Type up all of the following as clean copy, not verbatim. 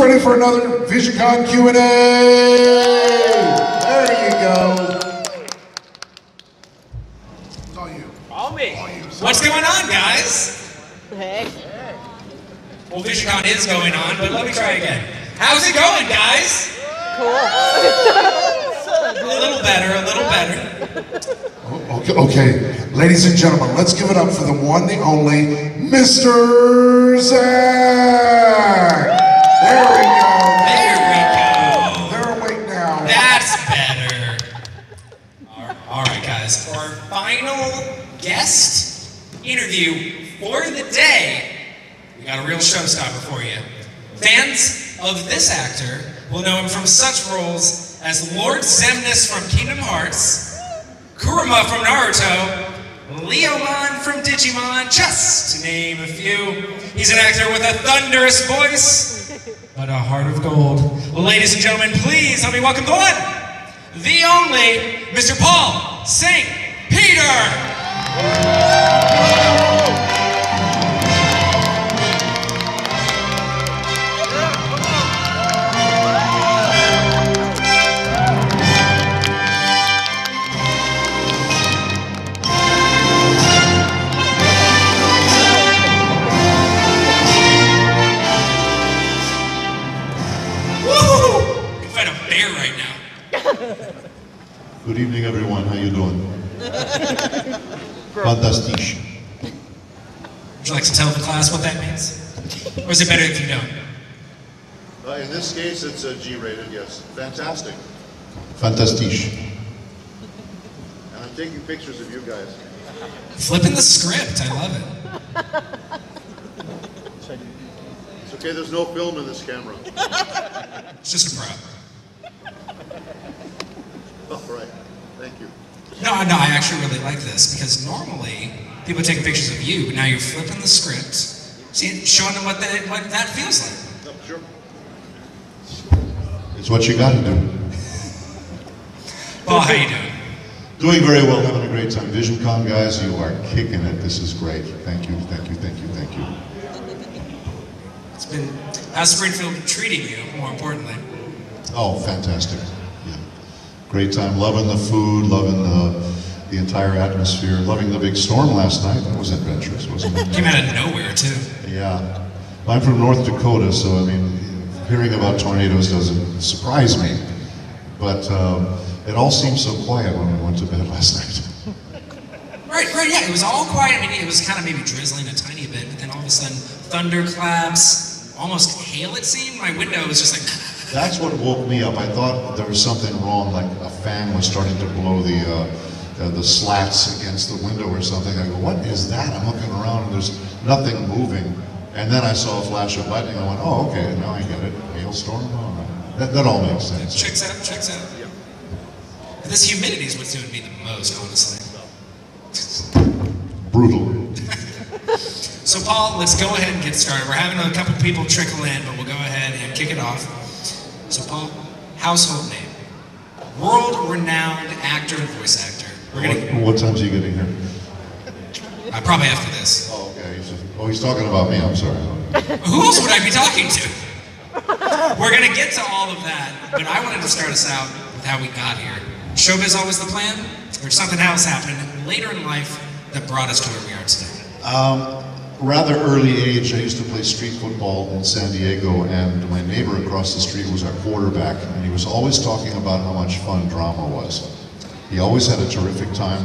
ready for another VisionCon Q&A? There you go. It's all you. All me. All you. What's going on, guys? Hey. Well, VisionCon is going on, but let me try again. How's it going, guys? Cool. A little better, a little better. Okay, ladies and gentlemen, let's give it up for the one, the only, Mr. Zach! There we go. There we go. They're awake now. That's better. All right, guys, for our final guest interview for the day, we got a real showstopper for you. Fans of this actor will know him from such roles as Lord Xemnas from Kingdom Hearts, Kurama from Naruto, Leomon from Digimon, just to name a few. He's an actor with a thunderous voice, but a heart of gold. Ladies and gentlemen, please help me welcome the one, the only, Mr. Paul St. Peter. Good evening, everyone. How you doing? Fantastic. Would you like to tell the class what that means? Or is it better if you don't? In this case, it's a G-rated, yes. Fantastic. Fantastic. And I'm taking pictures of you guys. Flipping the script. I love it. It's okay. There's no film in this camera. It's just a prop. Oh, right. Thank you. No, I actually really like this, because normally people take pictures of you, but now you're flipping the script, see, showing them what that feels like. Oh, sure. It's what you got to do. Well, how you doing? Doing very well, having a great time. VisionCon, guys, you are kicking it. This is great. Thank you, thank you, thank you, thank you. It's been, how's Springfield treating you, more importantly? Oh, fantastic. Great time, loving the food, loving the entire atmosphere, loving the big storm last night. That was adventurous, wasn't it? Came out of nowhere, too. Yeah. I'm from North Dakota, so I mean, hearing about tornadoes doesn't surprise me. But it all seemed so quiet when we went to bed last night. Right, yeah, it was all quiet. I mean, it was kind of maybe drizzling a tiny bit, but then all of a sudden, thunderclaps, almost hail it seemed. My window was just like... That's what woke me up. I thought there was something wrong, like a fan was starting to blow the slats against the window or something. I go, what is that? I'm looking around and there's nothing moving. And then I saw a flash of lightning. I went, oh, okay, now I get it. Hailstorm, all right. That all makes sense. Checks out. Yeah. This humidity is what's doing me the most, honestly. Brutal. So, Paul, let's go ahead and get started. We're having a couple people trickle in, but we'll go ahead and kick it off. So, Paul, household name, world-renowned actor and voice actor. What time's he getting here? Probably after this. Oh, okay. He's talking about me. I'm sorry. Who else would I be talking to? We're gonna get to all of that, but I wanted to start us out with how we got here. Showbiz always the plan, or something else happened later in life that brought us to where we are today? Rather early age, I used to play street football in San Diego, and my neighbor across the street was our quarterback, and he was always talking about how much fun drama was. He always had a terrific time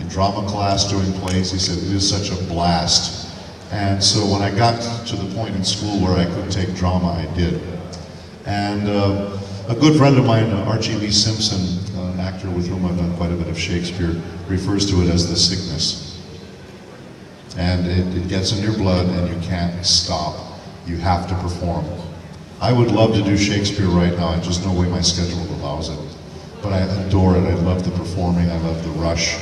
in drama class doing plays. He said, it is such a blast. And so when I got to the point in school where I could take drama, I did. And a good friend of mine, Archie B. Simpson, an actor with whom I've done quite a bit of Shakespeare, refers to it as the sickness. And it gets in your blood and you can't stop. You have to perform. I would love to do Shakespeare right now, there's just no way my schedule allows it. But I adore it, I love the performing, I love the rush,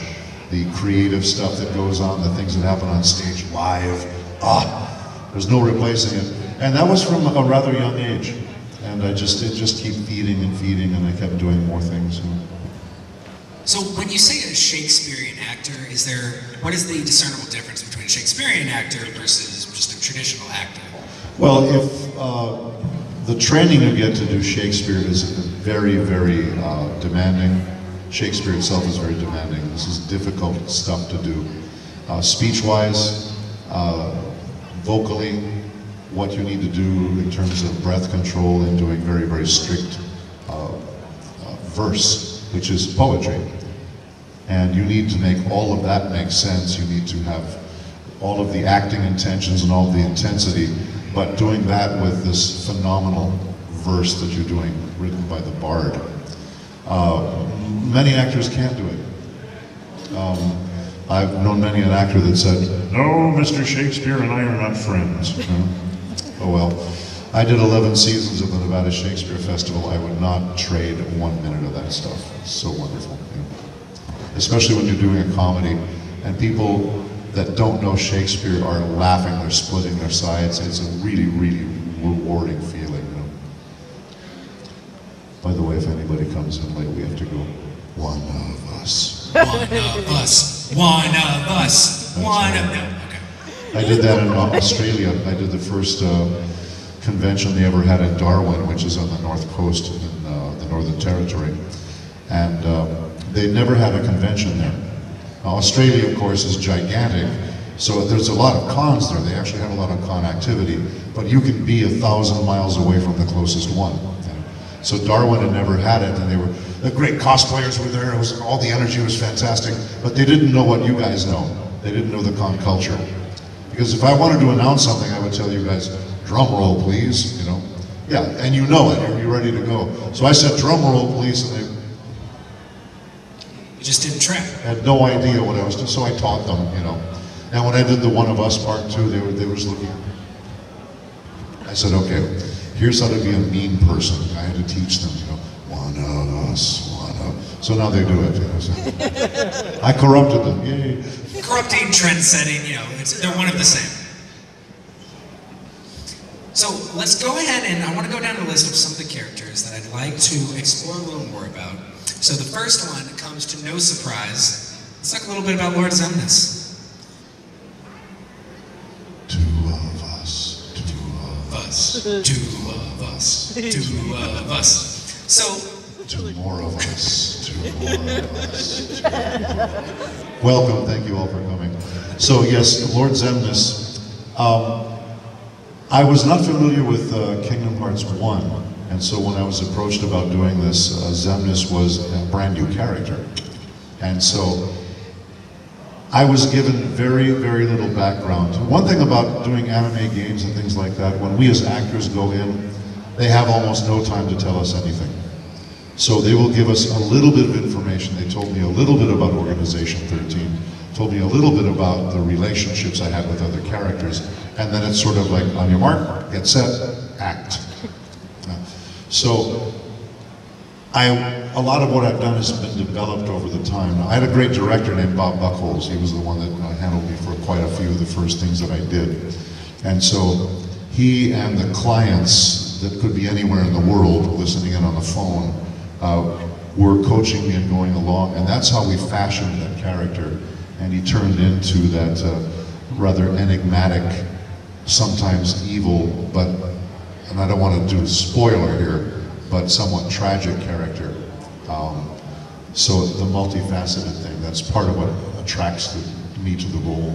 the creative stuff that goes on, the things that happen on stage live. There's no replacing it. And that was from a rather young age. And it just keep feeding and feeding, and I kept doing more things. So when you say a Shakespearean actor, what is the discernible difference between a Shakespearean actor versus just a traditional actor? Well, if the training you get to do Shakespeare is very, very demanding. Shakespeare itself is very demanding. This is difficult stuff to do. Speech-wise, vocally, what you need to do in terms of breath control and doing very, very strict verse, which is poetry. And you need to make all of that make sense. You need to have all of the acting intentions and all of the intensity, but doing that with this phenomenal verse that you're doing, written by the bard. Many actors can't do it. I've known many an actor that said, "No, Mr. Shakespeare and I are not friends." Oh well. I did 11 seasons of the Nevada Shakespeare Festival. I would not trade 1 minute of that stuff. It's so wonderful. Especially when you're doing a comedy and people that don't know Shakespeare are laughing, they're splitting their sides. It's a really, really rewarding feeling. You know? By the way, if anybody comes in late, we have to go, "One of us. One of us. One of us. One of them." Okay. I did that in Australia. I did the first convention they ever had in Darwin, which is on the north coast in the Northern Territory. And they never had a convention there. Australia, of course, is gigantic, so there's a lot of cons there. They actually have a lot of con activity, but you can be 1,000 miles away from the closest one. So Darwin had never had it, and they were, the great cosplayers were there, it was, all the energy was fantastic, but they didn't know what you guys know. They didn't know the con culture. Because if I wanted to announce something, I would tell you guys, "Drum roll, please," you know? Yeah, and you know it, you're ready to go. So I said, "Drum roll, please," and they just didn't track. I had no idea what I was doing, so I taught them, you know. And when I did the One of Us part two, they were just looking. I said, "Okay, here's how to be a mean person." I had to teach them, you know, "One of us, one of." So now they do it. You know, so. I corrupted them. Yay. Corrupting, trend setting, you know, it's, they're one of the same. So let's go ahead and I want to go down the list of some of the characters that I'd like to explore a little more about. So the first one comes to no surprise. Let's talk a little bit about Lord Xemnas. Two of us, two of us, two of us, two of us. So, two more of us, two more of us, two more of us. Welcome, thank you all for coming. So yes, Lord Xemnas. I was not familiar with Kingdom Hearts 1. And so when I was approached about doing this, Xemnas was a brand new character. And so I was given very, very little background. One thing about doing anime games and things like that, when we as actors go in, they have almost no time to tell us anything. So they will give us a little bit of information. They told me a little bit about Organization 13, told me a little bit about the relationships I had with other characters. And then it's sort of like, on your mark, get set, act. So, a lot of what I've done has been developed over the time. I had a great director named Bob Buchholz. He was the one that handled me for quite a few of the first things that I did. And so, he and the clients that could be anywhere in the world, listening in on the phone, were coaching me and going along, and that's how we fashioned that character. And he turned into that rather enigmatic, sometimes evil, but and I don't want to do a spoiler here, but somewhat tragic character. So the multifaceted thing, that's part of what attracts me to the role.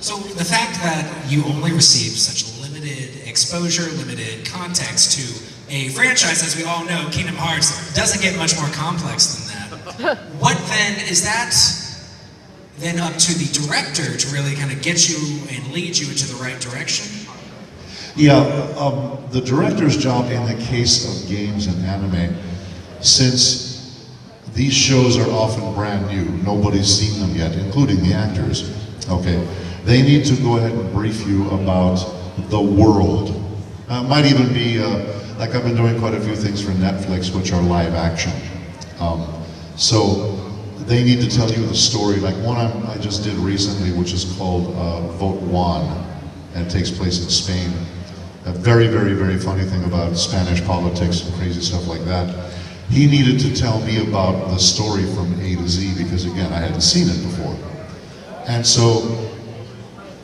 So the fact that you only received such limited exposure, limited context to a franchise, as we all know, Kingdom Hearts, doesn't get much more complex than that. What then, is that then up to the director to really kind of get you and lead you into the right direction? Yeah, the director's job in the case of games and anime, since these shows are often brand new, nobody's seen them yet, including the actors, okay, they need to go ahead and brief you about the world. It might even be, like I've been doing quite a few things for Netflix, which are live action. So they need to tell you the story, like one I just did recently, which is called Vote One, and it takes place in Spain. A very, very, very funny thing about Spanish politics and crazy stuff like that. He needed to tell me about the story from A to Z because, again, I hadn't seen it before. And so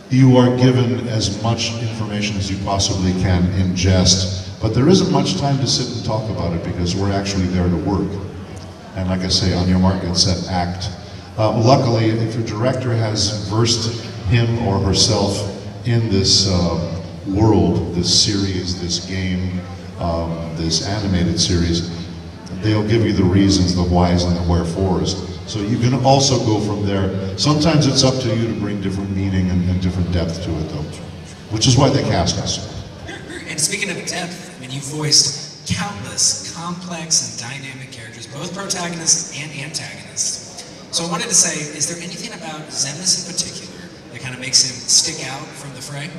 you are given as much information as you possibly can ingest, But there isn't much time to sit and talk about it because we're actually there to work. And like I say, on your mark, get set, act. Luckily, if your director has versed him or herself in this world, this series, this game, this animated series, they'll give you the reasons, the whys and the wherefores. So you can also go from there. Sometimes it's up to you to bring different meaning and different depth to it, though, which is why they cast us. And speaking of depth, I mean, you voiced countless complex and dynamic characters, both protagonists and antagonists. So I wanted to say, is there anything about Xemnas in particular that kind of makes him stick out from the fray?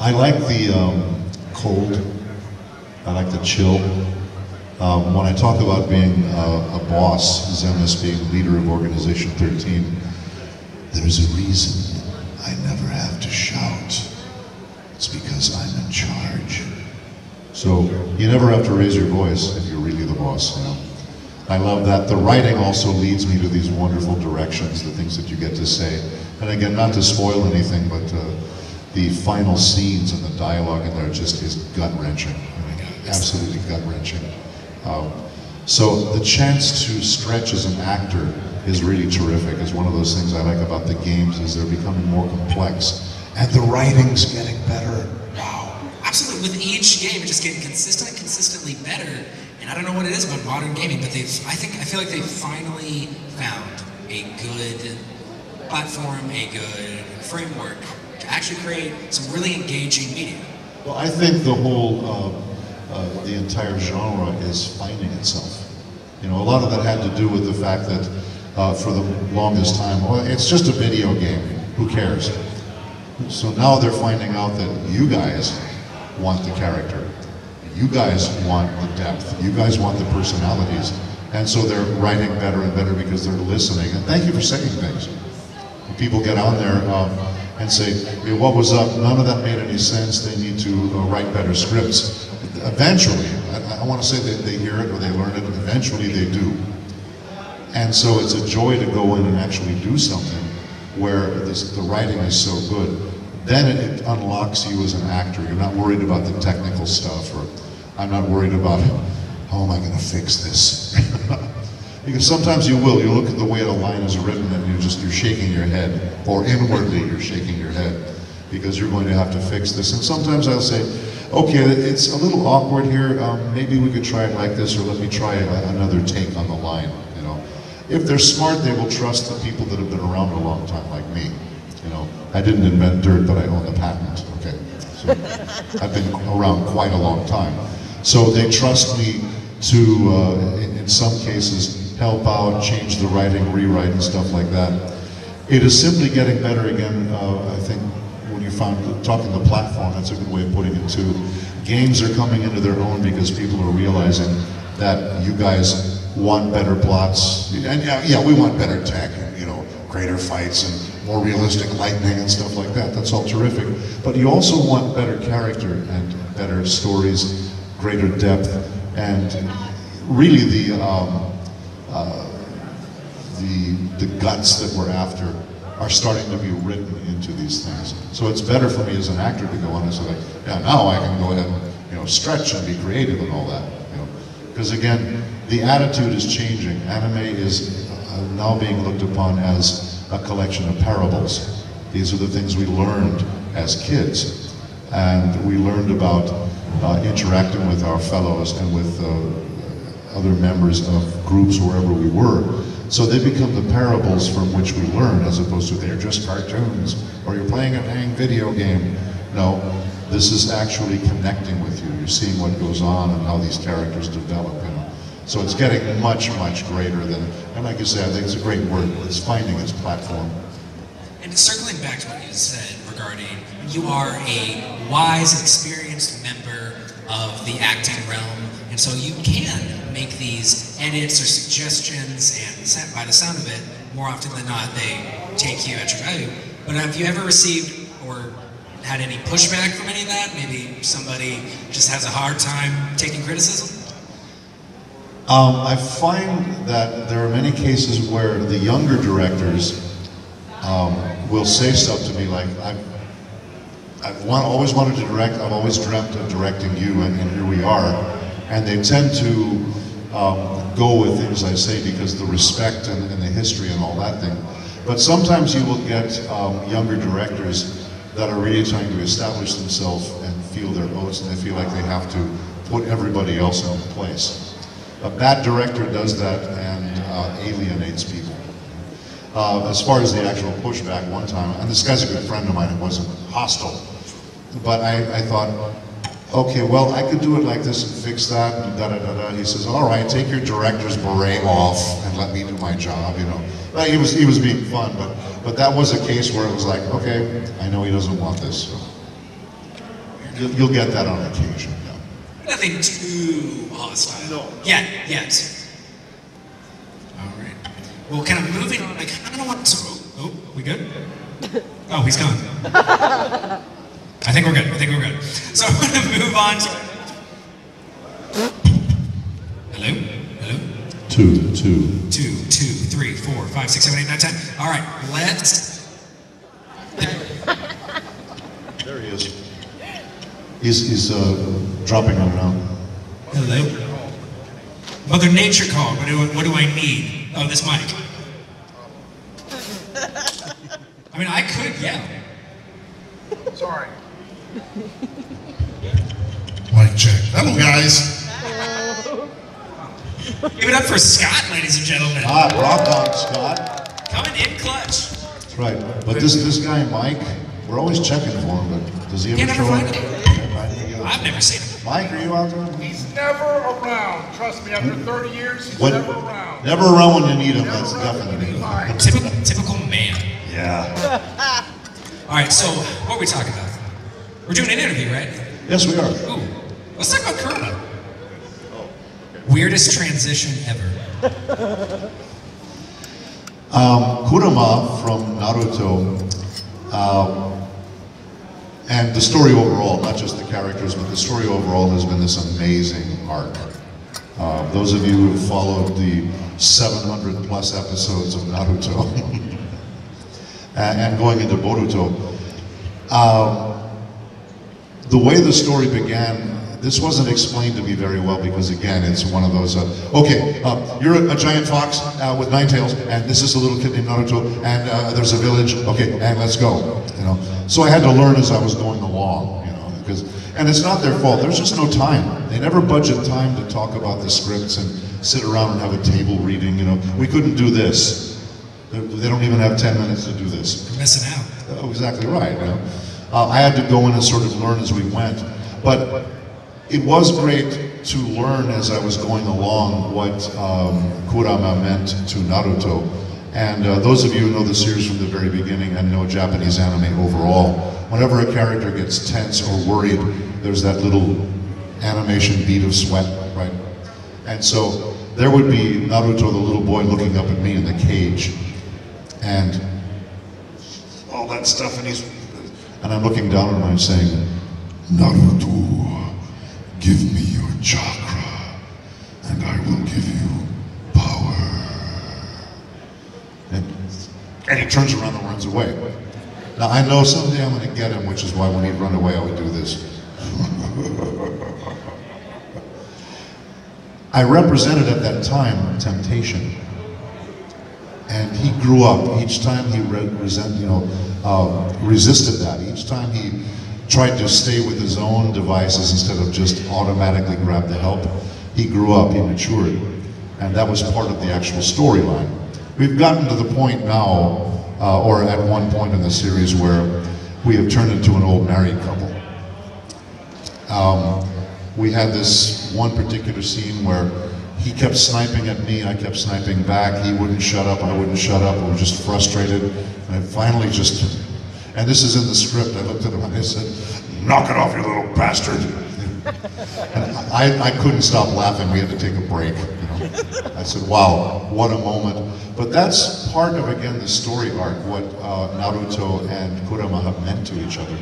I like the cold. I like the chill. When I talk about being a boss, Xemnas being leader of Organization 13, there's a reason I never have to shout. It's because I'm in charge. So you never have to raise your voice if you're really the boss, you know? I love that. The writing also leads me to these wonderful directions, the things that you get to say. And again, not to spoil anything, but the final scenes and the dialogue in there just is gut-wrenching. I mean, absolutely gut-wrenching. So the chance to stretch as an actor is really terrific. It's one of those things I like about the games is they're becoming more complex and the writing's getting better. Wow. Absolutely. With each game, it's just getting consistently better. And I don't know what it is about modern gaming, but I feel like they've finally found a good platform, a good framework to actually create some really engaging media. Well, I think the whole the entire genre is finding itself. You know, a lot of that had to do with the fact that for the longest time, well, it's just a video game, who cares? So now they're finding out that you guys want the character, you guys want the depth, you guys want the personalities, and so they're writing better and better because they're listening. And thank you for saying things. When people get on there and say, hey, what was up? None of that made any sense. They need to write better scripts. Eventually, I want to say that they hear it or they learn it, eventually they do. And so it's a joy to go in and actually do something where the writing is so good. Then it unlocks you as an actor. You're not worried about the technical stuff, or I'm not worried about how am I going to fix this? Because sometimes you look at the way the line is written and you're shaking your head, or inwardly you're shaking your head, because you're going to have to fix this. And sometimes I'll say, okay, it's a little awkward here, maybe we could try it like this, or let me try another take on the line, you know. If they're smart, they will trust the people that have been around a long time, like me, you know. I didn't invent dirt, but I own the patent, okay. So I've been around quite a long time. So they trust me to, in some cases, help out, change the writing, rewrite, and stuff like that. It is simply getting better again, I think, talking the platform, that's a good way of putting it too. Games are coming into their own because people are realizing that you guys want better plots. And yeah, we want better tech, and, you know, greater fights and more realistic lightning and stuff like that. That's all terrific. But you also want better character and better stories, greater depth, and really the guts that we're after are starting to be written into these things. So it's better for me as an actor to go on and say, like, yeah, now I can go ahead and, you know, stretch and be creative and all that, you know. Because again, the attitude is changing. Anime is now being looked upon as a collection of parables. These are the things we learned as kids. And we learned about interacting with our fellows and with other members of groups wherever we were. So they become the parables from which we learn, as opposed to they're just cartoons, or you're playing a dang video game. No, this is actually connecting with you. You're seeing what goes on and how these characters develop. You know? So it's getting much, much greater than, and like you said, I think it's a great word, it's finding its platform. And circling back to what you said regarding, you are a wise, experienced member of the acting realm, and so you can make these edits or suggestions, and by the sound of it, more often than not, they take you at your value. But have you ever received or had any pushback from any of that? Maybe somebody just has a hard time taking criticism? I find that there are many cases where the younger directors will say stuff to me like, I've always wanted to direct. I've always dreamt of directing you, and here we are. And they tend to go with things I say because the respect and the history and all that thing. But sometimes you will get younger directors that are really trying to establish themselves and feel their oats, and they feel like they have to put everybody else in place. A bad director does that and alienates people. As far as the actual pushback, one time, and this guy's a good friend of mine, it wasn't hostile, but I thought, okay, well, I could do it like this and fix that, and da-da-da-da. He says, all right, take your director's beret off and let me do my job, you know. Like, he was being fun, but that was a case where it was like, okay, I know he doesn't want this, so. You'll get that on occasion, yeah. Nothing too hostile. No. Yeah, yes. All right. Well, kind of moving on, I kind of want to... Oh, we good? Oh, he's gone. I think we're good, I think we're good. So I'm going to move on to... Hello? Hello? Two, three, four, five, six, seven, eight, nine, ten. All right, let's... There he is. He's dropping on around. Hello? Mother Nature called. What do I need? Oh, this mic. I mean, I could yell. Sorry. Mic check. Hello, guys. Give it up for Scott, ladies and gentlemen. Ah, rock on, Scott. Coming in clutch. That's right. But this guy, Mike, we're always checking for him, but does he ever show up? I've never seen him. Mike, are you out there? He's never around. Trust me, after 30 years, he's never around. Never around when you need him, that's definitely. Typical man. Yeah. All right, so what are we talking about? We're doing an interview, right? Yes, we are. Ooh, let's talk about Kurama. Oh, okay. Weirdest transition ever. Kurama from Naruto, and the story overall, not just the characters, but the story overall has been this amazing arc. Those of you who followed the 700 plus episodes of Naruto, and going into Boruto. The way the story began, this wasn't explained to me very well because, again, it's one of those, you're a giant fox with nine tails, and this is a little kid named Naruto, and there's a village, okay, and let's go, you know. So I had to learn as I was going along, you know, because, and it's not their fault, there's just no time. They never budget time to talk about the scripts and sit around and have a table reading, you know. We couldn't do this. They don't even have 10 minutes to do this. You're missing out. Oh, exactly right. You know? I had to go in and sort of learn as we went. But it was great to learn as I was going along what Kurama meant to Naruto. And those of you who know the series from the very beginning and know Japanese anime overall, whenever a character gets tense or worried, there's that little animation bead of sweat, right? And so there would be Naruto, the little boy, looking up at me in the cage, and all that stuff, and I'm looking down and I'm saying, Naruto, give me your chakra, and I will give you power. And he turns around and runs away. Now I know someday I'm gonna get him, which is why when he'd run away I would do this. I represented at that time temptation. And he grew up. Each time he resisted that. Each time he tried to stay with his own devices instead of just automatically grab the help, he grew up, he matured. And that was part of the actual storyline. We've gotten to the point now, or at one point in the series, where we have turned into an old married couple. We had this one particular scene where he kept sniping at me, I kept sniping back, he wouldn't shut up, I wouldn't shut up, I was just frustrated, and I finally just, and this is in the script, I looked at him and I said, knock it off, you little bastard. And I couldn't stop laughing, we had to take a break. You know? I said, wow, what a moment. But that's part of, again, the story arc, what Naruto and Kurama have meant to each other.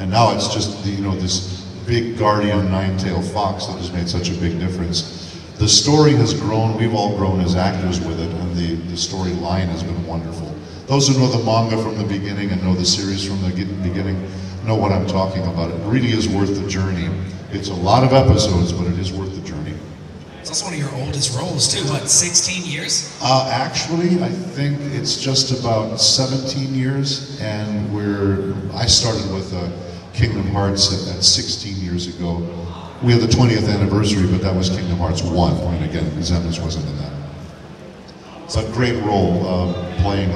And now it's just, you know, this big guardian nine-tailed fox that has made such a big difference. The story has grown, we've all grown as actors with it, and the storyline has been wonderful. Those who know the manga from the beginning and know the series from the beginning know what I'm talking about. It really is worth the journey. It's a lot of episodes, but it is worth the journey. It's also one of your oldest roles too, what, 16 years? Actually, I think it's just about 17 years, and I started with Kingdom Hearts at 16 years ago. We had the 20th anniversary, but that was Kingdom Hearts 1, and again, Xemnas wasn't in that. But great role, playing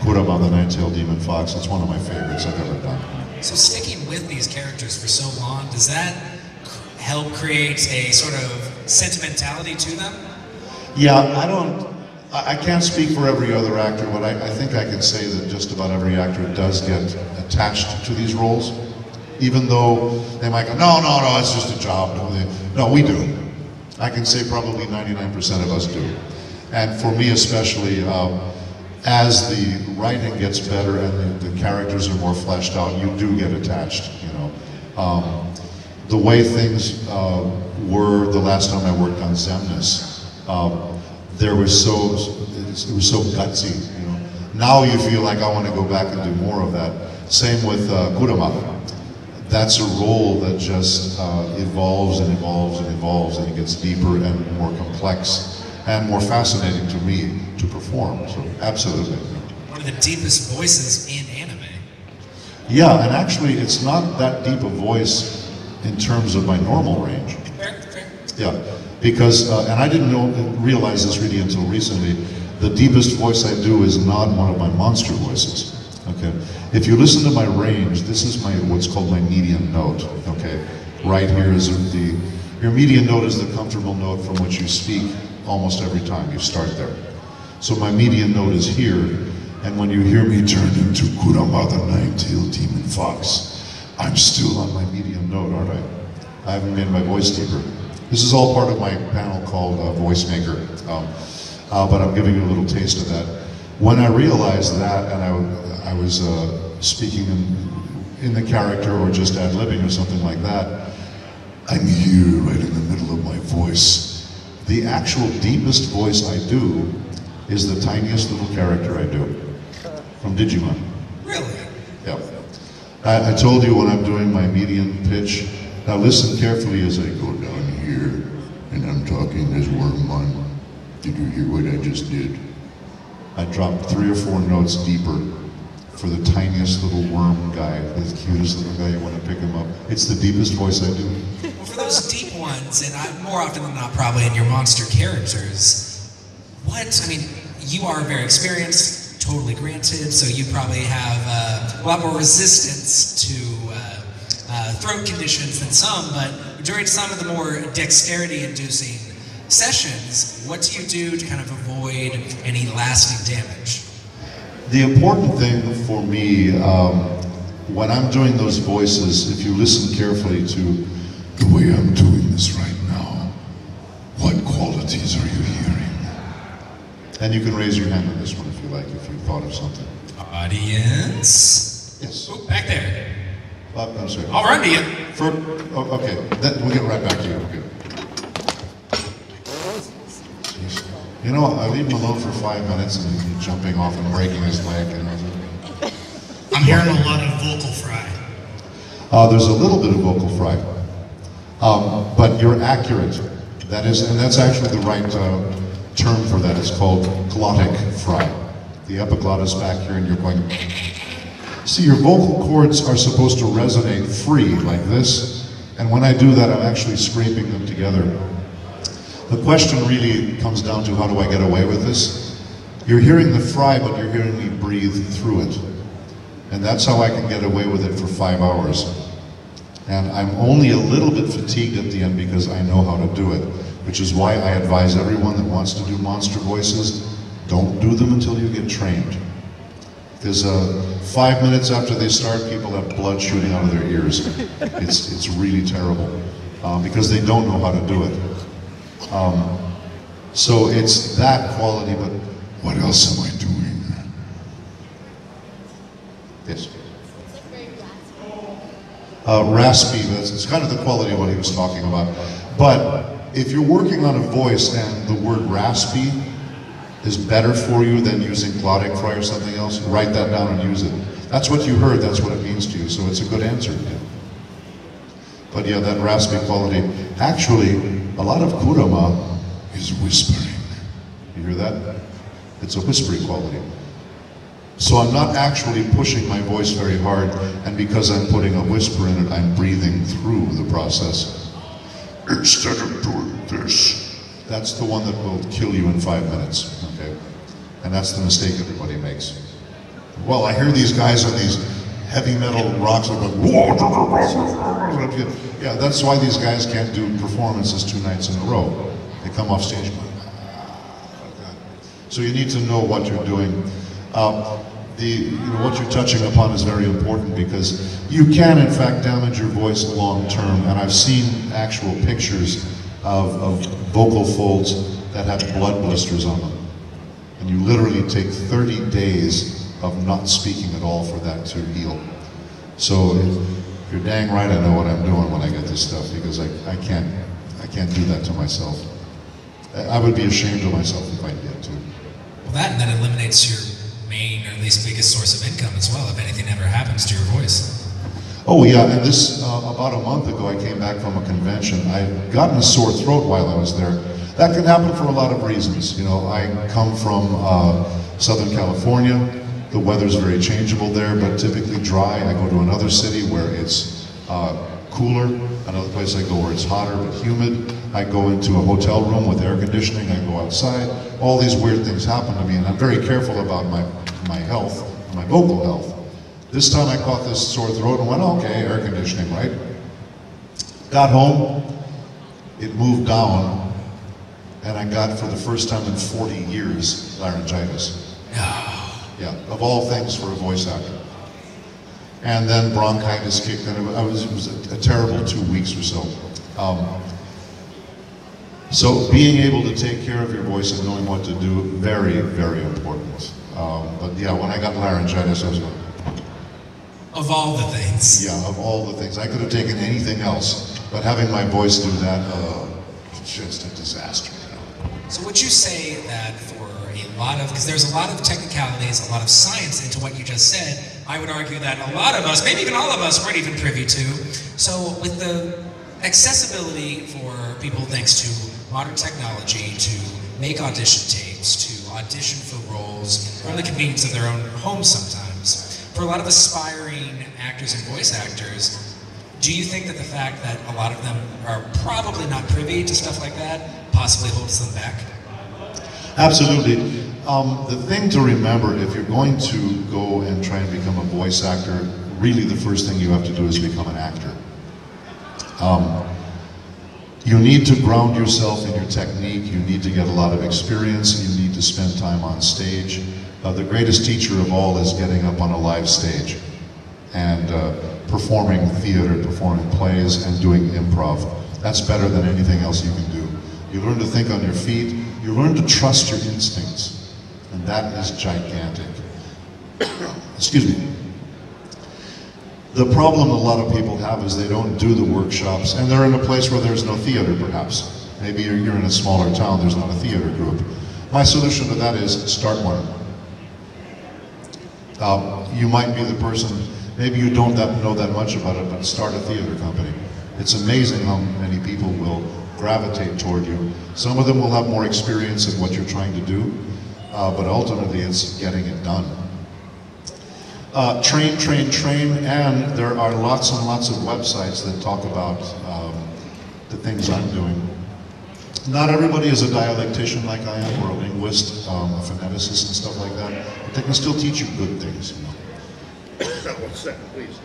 Kurama, the Nine-Tailed Demon Fox. It's one of my favorites I've ever done. So sticking with these characters for so long, does that help create a sort of sentimentality to them? Yeah, I can't speak for every other actor, but I think I can say that just about every actor does get attached to these roles. Even though they might go, no, no, no, it's just a job. No, we do. I can say probably 99% of us do. And for me especially, as the writing gets better and the characters are more fleshed out, you do get attached, you know. The way things were the last time I worked on Xemnas, it was so gutsy, you know. Now you feel like I want to go back and do more of that. Same with Kurama. That's a role that just evolves and evolves and evolves, and it gets deeper and more complex and more fascinating to me to perform, so absolutely. One of the deepest voices in anime. Yeah, and actually it's not that deep a voice in terms of my normal range. Fair. Yeah, because, and I didn't realize this really until recently, the deepest voice I do is not one of my monster voices. Okay, if you listen to my range, this is what's called my median note, okay? Right here is your median note is the comfortable note from which you speak almost every time you start there. So my median note is here, and when you hear me turn into Kurama the Nine-Tailed Demon Fox, I'm still on my median note, aren't I? I haven't made my voice deeper. This is all part of my panel called Voice Maker, but I'm giving you a little taste of that. When I realized that, and I was speaking in the character or just ad-libbing or something like that, I'm here right in the middle of my voice. The actual deepest voice I do is the tiniest little character I do, from Digimon. Really? Yeah. I told you when I'm doing my median pitch, now listen carefully as I go down here, and I'm talking as Wormmon. Did you hear what I just did? I dropped 3 or 4 notes deeper for the tiniest little worm guy, the cutest little guy, you want to pick him up. It's the deepest voice I do. Well, for those deep ones, and more often than not probably in your monster characters, I mean, you are very experienced, totally granted, so you probably have a lot more resistance to throat conditions than some, but during some of the more dexterity-inducing sessions, what do you do to kind of avoid any lasting damage? The important thing for me, when I'm doing those voices, if you listen carefully to the way I'm doing this right now, what qualities are you hearing? And you can raise your hand on this one if you like, if you thought of something. Audience? Yes. Oh, back there. I'm sorry. I'll run to you. Okay, we'll get right back to you. Okay. You know, I leave him alone for 5 minutes and he's jumping off and breaking his leg. And I'm hearing a lot of vocal fry. There's a little bit of vocal fry, but you're accurate. That is, and that's actually the right term for that. It's called glottic fry. The epiglottis back here, and you're going. See, your vocal cords are supposed to resonate free like this, and when I do that, I'm actually scraping them together. The question really comes down to how do I get away with this? You're hearing the fry, but you're hearing me breathe through it. And that's how I can get away with it for 5 hours. And I'm only a little bit fatigued at the end because I know how to do it, which is why I advise everyone that wants to do monster voices, don't do them until you get trained. There's 5 minutes after they start, people have blood shooting out of their ears. It's really terrible because they don't know how to do it. So it's that quality, but what else am I doing? Yes? It's like very raspy. It's kind of the quality of what he was talking about. But if you're working on a voice and the word raspy is better for you than using glottic fry or something else, write that down and use it. That's what you heard, that's what it means to you, so it's a good answer. But yeah, that raspy quality. Actually, a lot of Kurama is whispering. You hear that? It's a whispery quality. So I'm not actually pushing my voice very hard, and because I'm putting a whisper in it, I'm breathing through the process. Instead of doing this. That's the one that will kill you in 5 minutes, okay? And that's the mistake everybody makes. Well, I hear these guys on these heavy metal rocks like, yeah, that's why these guys can't do performances 2 nights in a row. They come off stage going, ah. So you need to know what you're doing. What you're touching upon is very important because you can, in fact, damage your voice long term. And I've seen actual pictures of vocal folds that have blood blisters on them. And you literally take 30 days of not speaking at all for that to heal. So you're dang right I know what I'm doing when I get this stuff, because I can't do that to myself. I would be ashamed of myself if I did too. Well, that, and that eliminates your main, or at least biggest source of income as well, if anything ever happens to your voice. Oh yeah, and this, about a month ago I came back from a convention. I'd gotten a sore throat while I was there. That can happen for a lot of reasons. You know, I come from Southern California. The weather's very changeable there, but typically dry. I go to another city where it's cooler, another place I go where it's hotter but humid. I go into a hotel room with air conditioning, I go outside. All these weird things happen to me, and I'm very careful about my health, my vocal health. This time I caught this sore throat and went, okay, air conditioning, right? Got home, it moved down, and I got, for the first time in 40 years, laryngitis. Yeah, of all things for a voice actor. And then bronchitis kicked in. It was a terrible 2 weeks or so. So being able to take care of your voice and knowing what to do, very, very important. But yeah, when I got laryngitis, I was like... Of all the things. Yeah, of all the things. I could have taken anything else, but having my voice do that, it's just a disaster. You know? So would you say that for a lot of, because there's a lot of technicalities, a lot of science into what you just said, I would argue that a lot of us, maybe even all of us, weren't even privy to. So with the accessibility for people thanks to modern technology to make audition tapes, to audition for roles, or the convenience of their own home sometimes, for a lot of aspiring actors and voice actors, do you think that the fact that a lot of them are probably not privy to stuff like that possibly holds them back? Absolutely. The thing to remember, if you're going to go and try and become a voice actor, really the first thing you have to do is become an actor. You need to ground yourself in your technique, you need to get a lot of experience, you need to spend time on stage. The greatest teacher of all is getting up on a live stage and performing theater, performing plays, and doing improv. That's better than anything else you can do. You learn to think on your feet, you learn to trust your instincts, and that is gigantic. Excuse me. The problem a lot of people have is they don't do the workshops, and they're in a place where there's no theater, perhaps. Maybe you're in a smaller town, there's not a theater group. My solution to that is start one. You might be the person, maybe you don't know that much about it, but start a theater company. It's amazing how many people will gravitate toward you. Some of them will have more experience in what you're trying to do, but ultimately it's getting it done. Train, and there are lots and lots of websites that talk about the things I'm doing. Not everybody is a dialectician like I am, or a linguist, a phoneticist and stuff like that, but they can still teach you good things, you know. One second, please.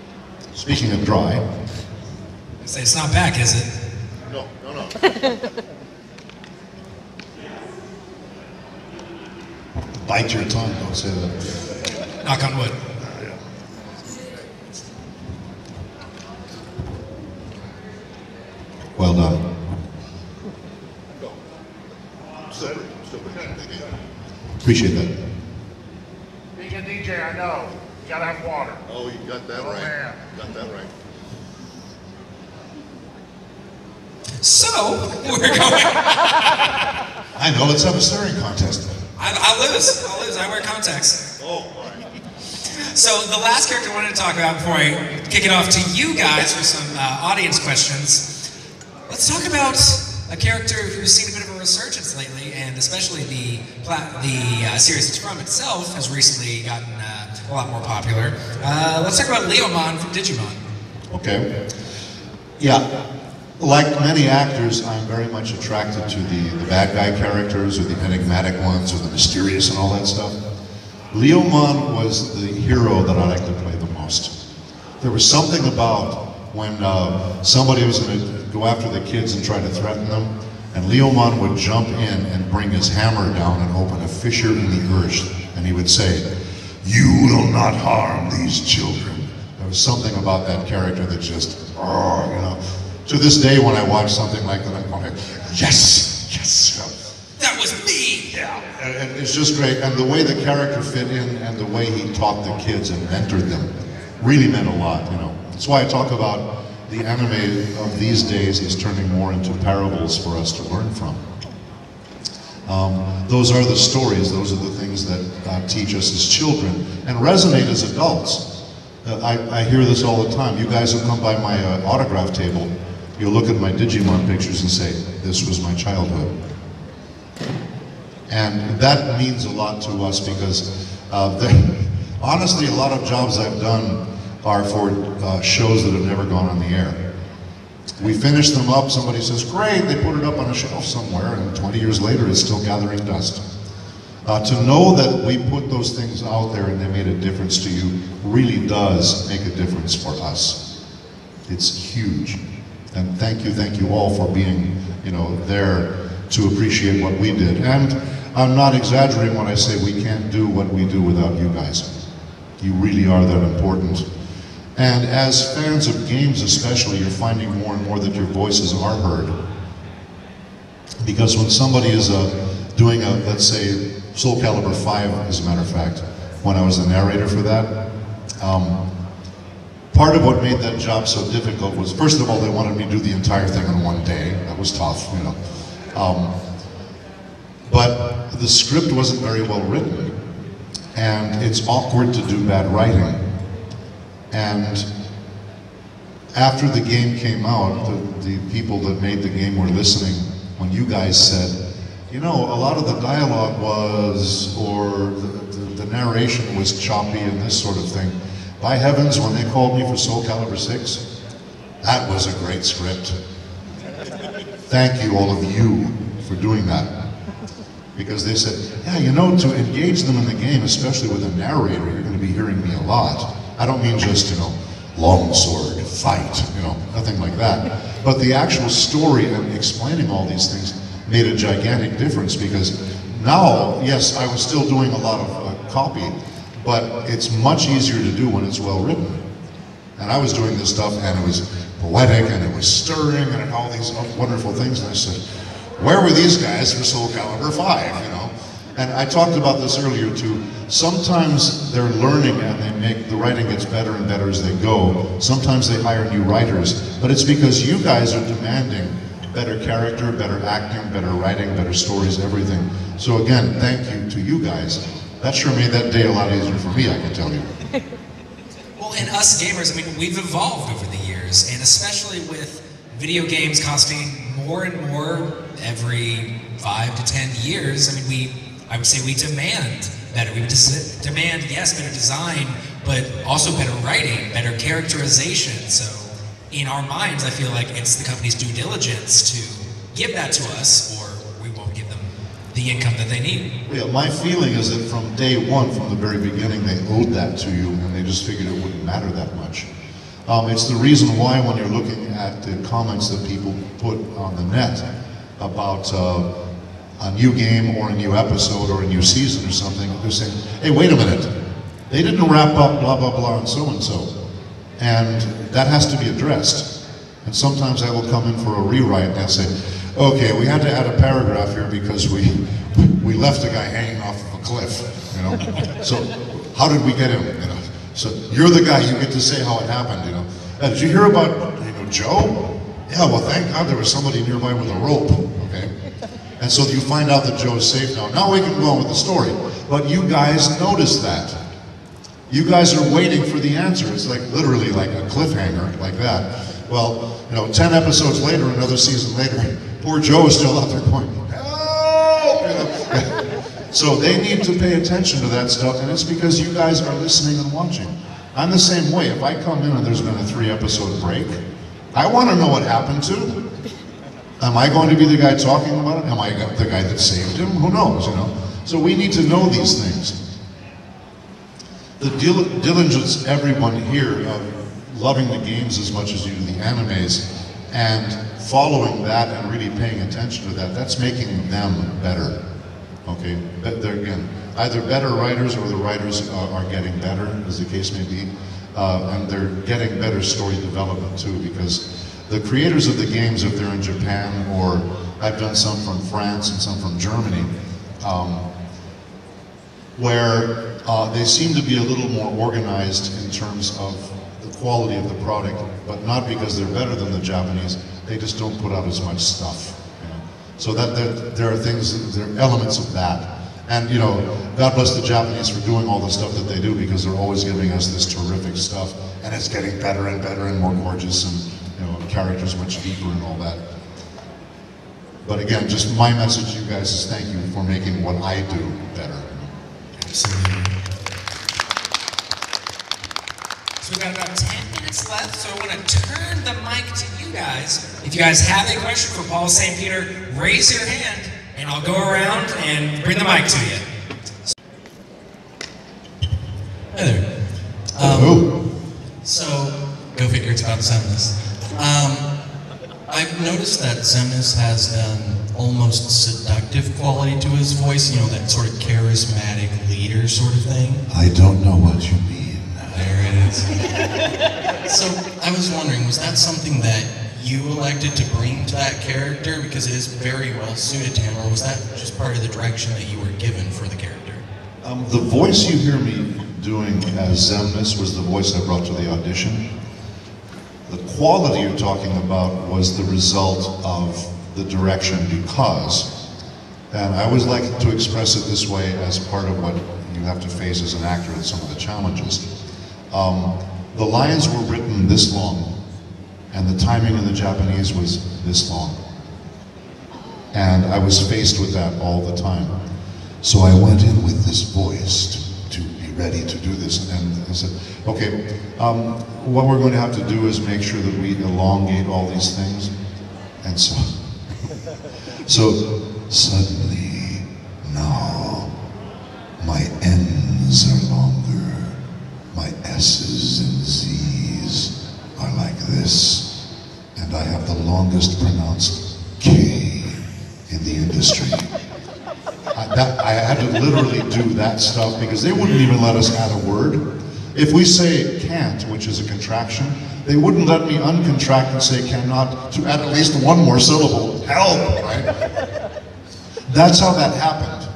Speaking of dry. It's not back, is it? No. Bite your tongue, don't say that. Knock on wood. Yeah. Well done. Appreciate that. Being a DJ, I know. You gotta have water. Oh, you got that right. Man. Got that right. So, we're going... I know, let's have a staring contest. I lose, I wear contacts. Oh, my. So the last character I wanted to talk about before I kick it off to you guys for some audience questions, let's talk about a character who's seen a bit of a resurgence lately, and especially the series it's from itself has recently gotten a lot more popular. Let's talk about Leomon from Digimon. Okay. Yeah. Like many actors, I'm very much attracted to the bad guy characters, or the enigmatic ones, or the mysterious and all that stuff. Leomon was the hero that I like to play the most. There was something about when somebody was going to go after the kids and try to threaten them, and Leomon would jump in and bring his hammer down and open a fissure in the earth, and he would say, "You will not harm these children." There was something about that character that just, oh, you know. To this day, when I watch something like that, I'm going, yes, yes, that was me. Yeah, and it's just great. And the way the character fit in, and the way he taught the kids and mentored them, really meant a lot. You know, that's why I talk about the anime of these days is turning more into parables for us to learn from. Those are the stories. Those are the things that teach us as children and resonate as adults. I hear this all the time. You guys who come by my autograph table, you'll look at my Digimon pictures and say, this was my childhood. And that means a lot to us because, honestly, a lot of jobs I've done are for shows that have never gone on the air. We finish them up, somebody says, great, they put it up on a shelf somewhere, and 20 years later it's still gathering dust. To know that we put those things out there and they made a difference to you really does make a difference for us. It's huge. And thank you all for being, you know, there to appreciate what we did. And I'm not exaggerating when I say we can't do what we do without you guys. You really are that important. And as fans of games especially, you're finding more and more that your voices are heard. Because when somebody is doing a, let's say, Soul Calibur V, as a matter of fact, when I was the narrator for that, part of what made that job so difficult was, first of all, they wanted me to do the entire thing in one day. That was tough, you know. But the script wasn't very well written, and it's awkward to do bad writing. And after the game came out, the people that made the game were listening when you guys said, you know, a lot of the dialogue was, or the narration was choppy and this sort of thing. By heavens, when they called me for Soul Calibur VI, that was a great script. Thank you, all of you, for doing that. Because they said, yeah, you know, to engage them in the game, especially with a narrator, you're going to be hearing me a lot. I don't mean just, you know, long sword, fight, you know, nothing like that. But the actual story and explaining all these things made a gigantic difference, because now, yes, I was still doing a lot of copy, but it's much easier to do when it's well written. And I was doing this stuff, and it was poetic, and it was stirring, and all these wonderful things, and I said, where were these guys for Soul Calibur V, you know? And I talked about this earlier too. Sometimes they're learning and they make, the writing gets better and better as they go. Sometimes they hire new writers, but it's because you guys are demanding better character, better acting, better writing, better stories, everything. So again, thank you to you guys. That sure made that day a lot easier for me, I can tell you. Well, and us gamers, I mean, we've evolved over the years, and especially with video games costing more and more every 5 to 10 years, I mean, I would say we demand better. We demand, yes, better design, but also better writing, better characterization. So in our minds, I feel like it's the company's due diligence to give that to us, or we won't give them the income that they need. Yeah, my feeling is that from day one, from the very beginning, they owed that to you, and they just figured it wouldn't matter that much. It's the reason why when you're looking at the comments that people put on the net about a new game or a new episode or a new season or something, they're saying, hey, wait a minute, they didn't wrap up blah, blah, blah, and so, and that has to be addressed. And sometimes I will come in for a rewrite and I'll say, okay, we had to add a paragraph here because we left a guy hanging off of a cliff, you know, so how did we get him, you know, so you're the guy, you get to say how it happened, you know, did you hear about, you know, Joe? Yeah, well, thank God there was somebody nearby with a rope, okay? And so you find out that Joe's safe now. Now we can go on with the story. But you guys noticed that. you guys are waiting for the answer. It's like literally like a cliffhanger, like that. Well, you know, 10 episodes later, another season later, poor Joe is still out there going, help! You know? So they need to pay attention to that stuff, and it's because you guys are listening and watching. I'm the same way. If I come in and there's been a 3-episode break, I want to know what happened to. Am I going to be the guy talking about it? Am I the guy that saved him? Who knows, you know? So we need to know these things. The diligence everyone here of loving the games as much as you do the animes and following that and really paying attention to that, that's making them better, okay? They're, again, either better writers or the writers are getting better, as the case may be, and they're getting better story development too, because the creators of the games, if they're in Japan, or I've done some from France and some from Germany, where they seem to be a little more organized in terms of the quality of the product, but not because they're better than the Japanese, they just don't put out as much stuff. You know? So that there are things, there are elements of that. And you know, God bless the Japanese for doing all the stuff that they do, because they're always giving us this terrific stuff, and it's getting better and better and more gorgeous, and you know, characters much deeper and all that. But again, just my message to you guys is thank you for making what I do better. Absolutely. So we've got about 10 minutes left, so I want to turn the mic to you guys. If you guys have a question for Paul St. Peter, raise your hand. And I'll go around and bring the mic to you. Hi there. So, go figure, it's about Xemnas. I've noticed that Xemnas has an almost seductive quality to his voice, you know, that sort of charismatic leader sort of thing. I don't know what you mean. There it is. So, I was wondering, was that something that you elected to bring to that character because it is very well suited to him, or was that just part of the direction that you were given for the character? The voice you hear me doing as Xemnas was the voice I brought to the audition. The quality you're talking about was the result of the direction because, and I always like to express it this way as part of what you have to face as an actor and some of the challenges. The lines were written this long, and the timing in the Japanese was this long. And I was faced with that all the time. So I went in with this voice to be ready to do this. And I said, okay, what we're going to have to do is make sure that we elongate all these things. And so, suddenly, now, my N's are longer, my S's and Z's are like this, and I have the longest pronounced K in the industry. I had to literally do that stuff because they wouldn't even let us add a word. If we say can't, which is a contraction, they wouldn't let me uncontract and say cannot to add at least one more syllable. Help, right? That's how that happened.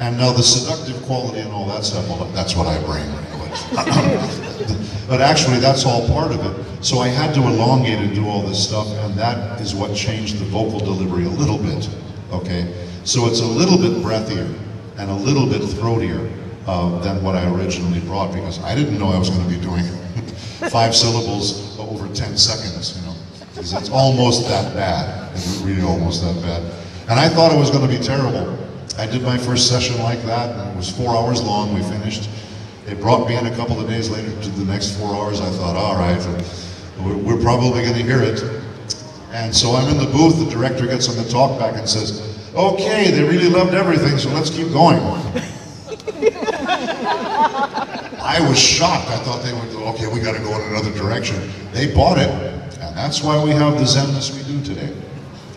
And now the seductive quality and all that stuff, well, that's what I bring. But actually, that's all part of it. So I had to elongate and do all this stuff, and that is what changed the vocal delivery a little bit, okay? So it's a little bit breathier and a little bit throatier than what I originally brought, because I didn't know I was going to be doing 5 syllables over 10 seconds, you know, because it's almost that bad. It's really almost that bad. And I thought it was going to be terrible. I did my first session like that, and it was 4 hours long. We finished. They brought me in a couple of days later to the next 4 hours. I thought, all right, we're probably going to hear it. And so I'm in the booth, the director gets on the talk back and says, okay, they really loved everything, so let's keep going. I was shocked. I thought they would go, okay, we got to go in another direction. They bought it, and that's why we have the Xemnas we do today.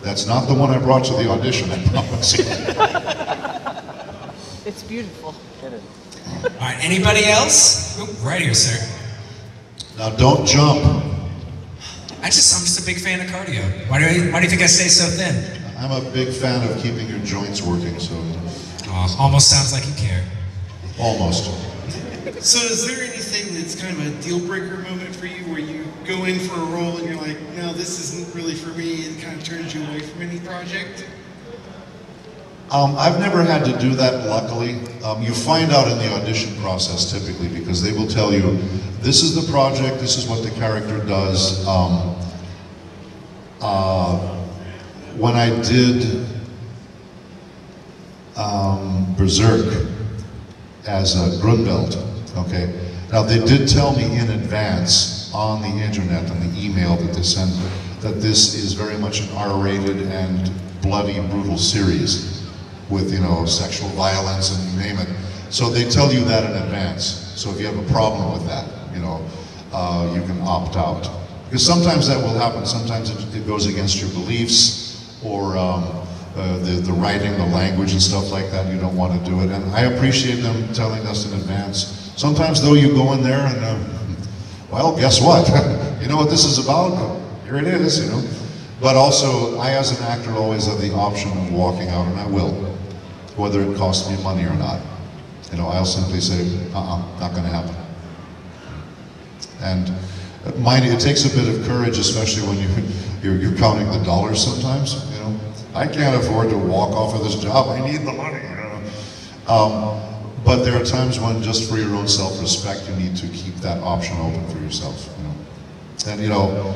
That's not the one I brought to the audition, I promise you. It's beautiful. All right, anybody else? Ooh, right here, sir. Now don't jump. I'm just a big fan of cardio. Why do you think I stay so thin? I'm a big fan of keeping your joints working, so. Oh, almost sounds like you care. Almost. So is there anything that's kind of a deal breaker moment for you where you go in for a role and you're like, no, this isn't really for me, and it kind of turns you away from any project? I've never had to do that, luckily. You find out in the audition process typically, because they will tell you, this is the project, this is what the character does. When I did Berserk as a Grunbelt, okay? Now they did tell me in advance on the internet, on the email that they sent, that this is very much an R-rated and bloody, brutal series with, you know, sexual violence and you name it. So they tell you that in advance. So if you have a problem with that, you know, you can opt out. Because sometimes that will happen. Sometimes it goes against your beliefs or the writing, the language and stuff like that. You don't want to do it. And I appreciate them telling us in advance. Sometimes though you go in there and, well, guess what? You know what this is about? Here it is, you know. But also, I as an actor always have the option of walking out, and I will, whether it costs me money or not. You know, I'll simply say, not gonna happen. And mind you, it takes a bit of courage, especially when you're counting the dollars sometimes, you know. I can't afford to walk off of this job, I need the money, you know. But there are times when, just for your own self-respect, you need to keep that option open for yourself, you know. And you know,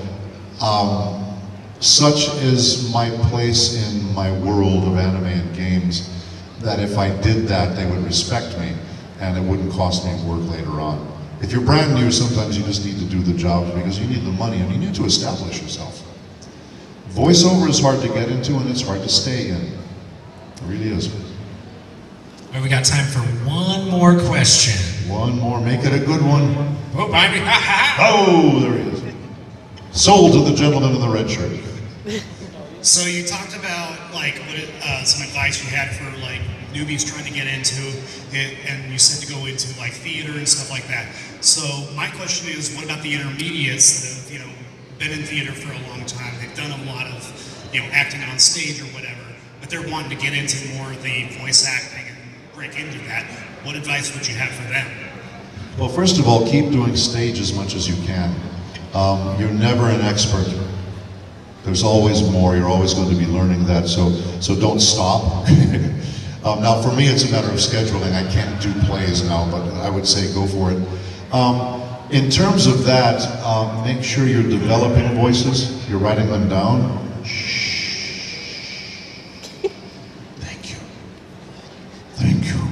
such is my place in my world of anime and games, that if I did that, they would respect me, and it wouldn't cost me work later on. If you're brand new, sometimes you just need to do the job because you need the money and you need to establish yourself. Voiceover is hard to get into and it's hard to stay in. It really is. All right, we got time for one more question. One more, make it a good one. Oh, behind me, ha ha! Oh, there he is. Sold to the gentleman in the red shirt. So you talked about like some advice you had for like newbies trying to get into it, and you said to go into like theater and stuff like that. So my question is, what about the intermediates that have, you know, been in theater for a long time? They've done a lot of, you know, acting on stage or whatever, but they're wanting to get into more of the voice acting and break into that. What advice would you have for them? Well, first of all, keep doing stage as much as you can. You're never an expert. There's always more. You're always going to be learning that, so don't stop. Now, for me, it's a matter of scheduling. I can't do plays now, but I would say go for it. In terms of that, make sure you're developing voices. You're writing them down. Shh. Thank you. Thank you.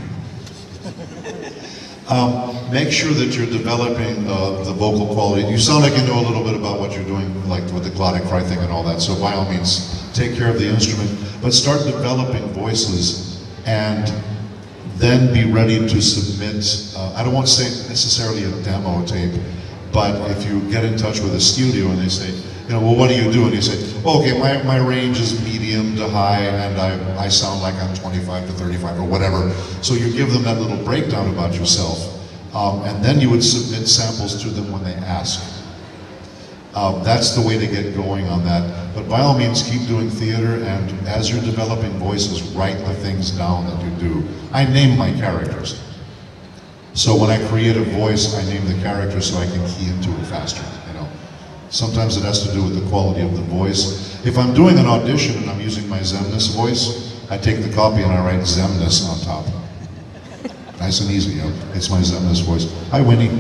Make sure that you're developing the vocal quality. You sound like you know a little bit about what you're doing, like with the glottic fry thing and all that, so by all means, take care of the instrument, but start developing voices and then be ready to submit, I don't want to say necessarily a demo tape, but if you get in touch with a studio and they say, you know, well, what do you do? And you say, well, okay, my range is medium to high and I sound like I'm 25 to 35 or whatever. So you give them that little breakdown about yourself. And then you would submit samples to them when they ask. That's the way to get going on that. But by all means, keep doing theater, and as you're developing voices, write the things down that you do. I name my characters. So when I create a voice, I name the character so I can key into it faster, you know. Sometimes it has to do with the quality of the voice. If I'm doing an audition and I'm using my Xemnas voice, I take the copy and I write Xemnas on top. Nice and easy, you know? It's my Xemnas voice. Hi, Winnie.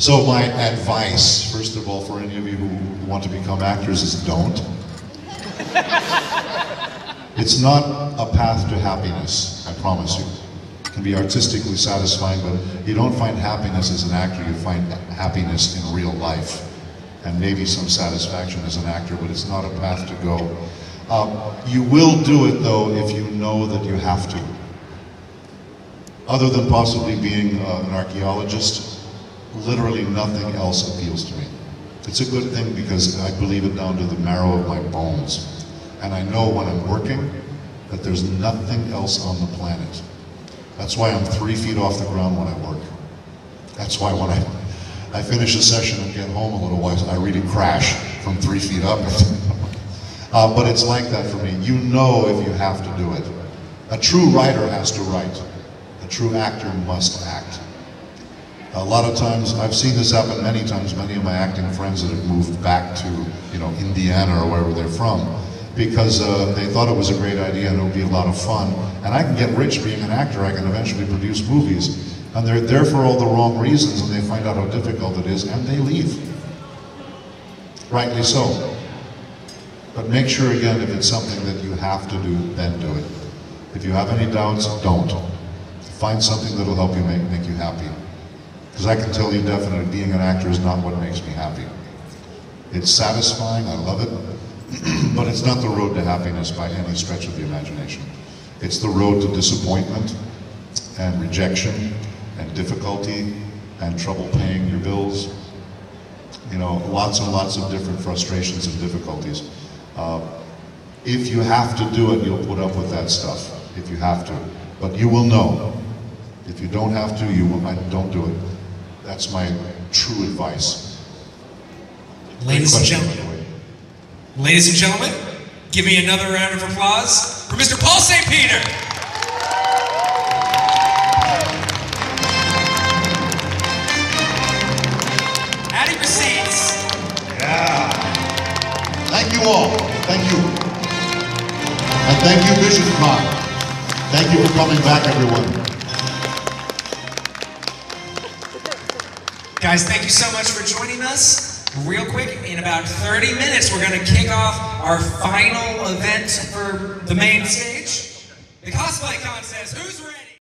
So my advice, first of all, for any of you who want to become actors is don't. It's not a path to happiness, I promise you. It can be artistically satisfying, but you don't find happiness as an actor, you find happiness in real life. And maybe some satisfaction as an actor, but it's not a path to go. You will do it though if you know that you have to. Other than possibly being an archaeologist, literally nothing else appeals to me. It's a good thing because I believe it down to the marrow of my bones. And I know when I'm working that there's nothing else on the planet. That's why I'm 3 feet off the ground when I work. That's why when I finish a session and get home a little while, I really crash from 3 feet up. But it's like that for me. You know if you have to do it. A true writer has to write. A true actor must act. A lot of times, I've seen this happen many times, many of my acting friends that have moved back to, you know, Indiana or wherever they're from, because they thought it was a great idea and it would be a lot of fun. And I can get rich being an actor, I can eventually produce movies. And they're there for all the wrong reasons, and they find out how difficult it is, and they leave. Rightly so. But make sure, again, if it's something that you have to do, then do it. If you have any doubts, don't. Find something that'll help you make you happy. Because I can tell you definitely, being an actor is not what makes me happy. It's satisfying, I love it, but it's not the road to happiness by any stretch of the imagination. It's the road to disappointment and rejection and difficulty and trouble paying your bills. You know, lots and lots of different frustrations and difficulties. If you have to do it, you'll put up with that stuff, if you have to. But you will know. If you don't have to, you will, don't do it. That's my true advice. Ladies and gentlemen, give me another round of applause for Mr. Paul St. Peter. Adding receipts. Yeah. Thank you all. Thank you. And thank you, VisionCon. Thank you for coming back, everyone. Guys, thank you so much for joining us. Real quick, in about 30 minutes, we're going to kick off our final event for the main stage. The cosplay contest. Who's ready?